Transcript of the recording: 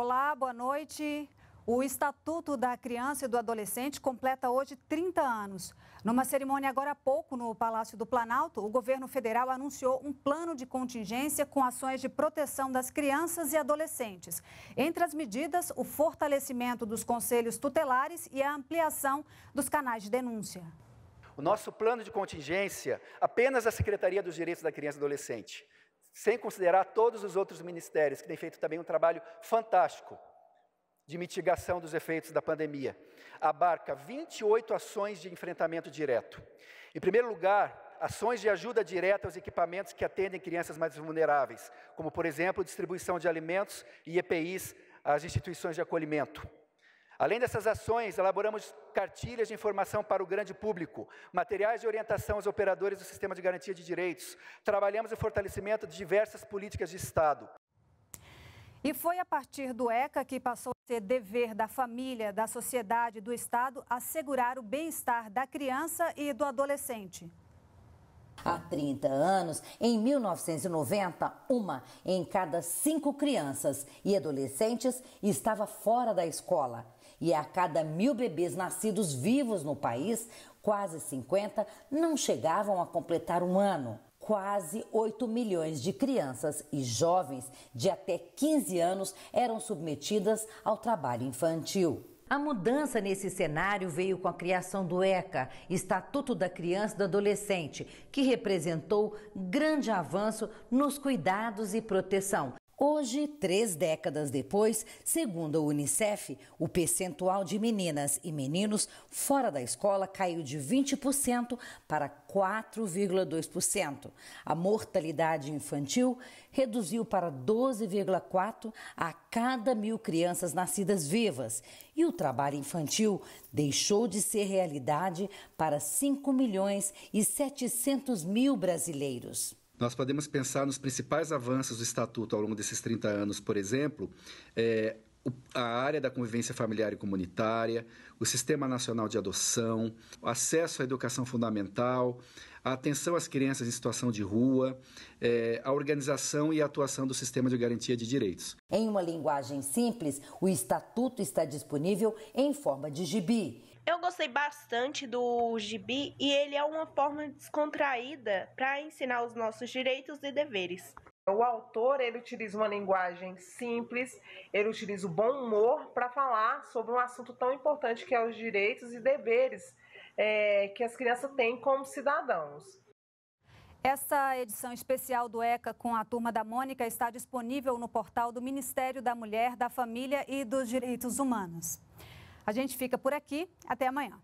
Olá, boa noite. O Estatuto da Criança e do Adolescente completa hoje 30 anos. Numa cerimônia agora há pouco no Palácio do Planalto, o governo federal anunciou um plano de contingência com ações de proteção das crianças e adolescentes. Entre as medidas, o fortalecimento dos conselhos tutelares e a ampliação dos canais de denúncia. O nosso plano de contingência, apenas a Secretaria dos Direitos da Criança e do Adolescente, sem considerar todos os outros ministérios, que têm feito também um trabalho fantástico de mitigação dos efeitos da pandemia, abarca 28 ações de enfrentamento direto. Em primeiro lugar, ações de ajuda direta aos equipamentos que atendem crianças mais vulneráveis, como, por exemplo, distribuição de alimentos e EPIs às instituições de acolhimento. Além dessas ações, elaboramos cartilhas de informação para o grande público, materiais de orientação aos operadores do Sistema de Garantia de Direitos. Trabalhamos o fortalecimento de diversas políticas de Estado. E foi a partir do ECA que passou a ser dever da família, da sociedade e do Estado assegurar o bem-estar da criança e do adolescente. Há 30 anos, em 1990, uma em cada 5 crianças e adolescentes estava fora da escola. E a cada 1000 bebês nascidos vivos no país, quase 50 não chegavam a completar um ano. Quase 8 milhões de crianças e jovens de até 15 anos eram submetidas ao trabalho infantil. A mudança nesse cenário veio com a criação do ECA, Estatuto da Criança e do Adolescente, que representou grande avanço nos cuidados e proteção. Hoje, 3 décadas depois, segundo a Unicef, o percentual de meninas e meninos fora da escola caiu de 20% para 4,2%. A mortalidade infantil reduziu para 12,4 a cada 1000 crianças nascidas vivas. E o trabalho infantil deixou de ser realidade para 5.700.000 brasileiros. Nós podemos pensar nos principais avanços do Estatuto ao longo desses 30 anos, por exemplo, a área da convivência familiar e comunitária, o Sistema Nacional de Adoção, o acesso à educação fundamental, a atenção às crianças em situação de rua, a organização e a atuação do Sistema de Garantia de Direitos. Em uma linguagem simples, o Estatuto está disponível em forma de gibi. Eu gostei bastante do Gibi e ele é uma forma descontraída para ensinar os nossos direitos e deveres. O autor, ele utiliza uma linguagem simples, ele utiliza o bom humor para falar sobre um assunto tão importante que é os direitos e deveres que as crianças têm como cidadãos. Essa edição especial do ECA com a turma da Mônica está disponível no portal do Ministério da Mulher, da Família e dos Direitos Humanos. A gente fica por aqui. Até amanhã.